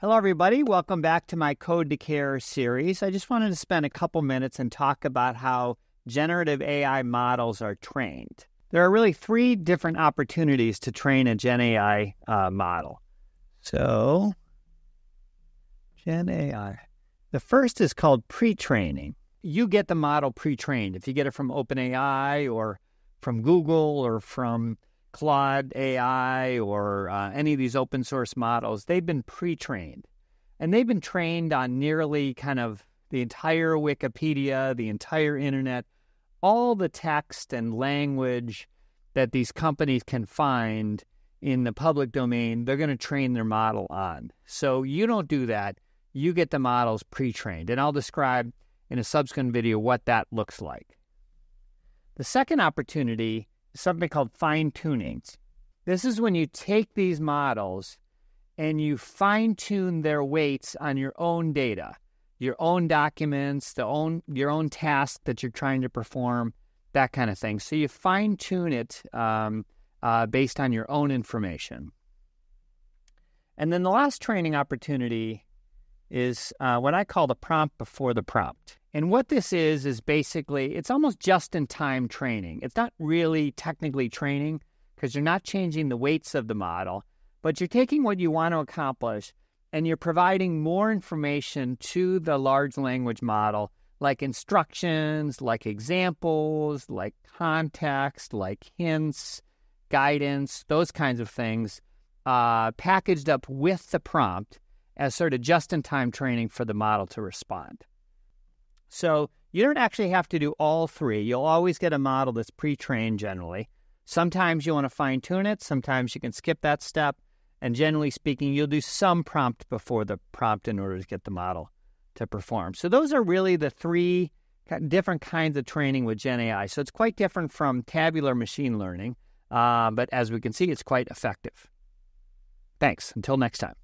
Hello, everybody. Welcome back to my Code to Care series. I just wanted to spend a couple minutes and talk about how generative AI models are trained. There are really three different opportunities to train a GenAI model. So, GenAI. The first is called pre-training. You get the model pre-trained. If you get it from OpenAI or from Google or from Claude AI or any of these open source models, they've been pre-trained. And they've been trained on nearly kind of the entire Wikipedia, the entire internet, all the text and language that these companies can find in the public domain, they're going to train their model on. So you don't do that. You get the models pre-trained. And I'll describe in a subsequent video what that looks like. The second opportunity, something called fine-tuning. This is when you take these models and you fine-tune their weights on your own data, your own documents, your own task that you're trying to perform, that kind of thing. So you fine-tune it based on your own information. And then the last training opportunity is what I call the prompt before the prompt. And what this is basically, it's almost just-in-time training. It's not really technically training because you're not changing the weights of the model, but you're taking what you want to accomplish and you're providing more information to the large language model, like instructions, like examples, like context, like hints, guidance, those kinds of things, packaged up with the prompt as sort of just-in-time training for the model to respond. So you don't actually have to do all three. You'll always get a model that's pre-trained generally. Sometimes you want to fine-tune it. Sometimes you can skip that step. And generally speaking, you'll do some prompt before the prompt in order to get the model to perform. So those are really the three different kinds of training with GenAI. So it's quite different from tabular machine learning. But as we can see, it's quite effective. Thanks. Until next time.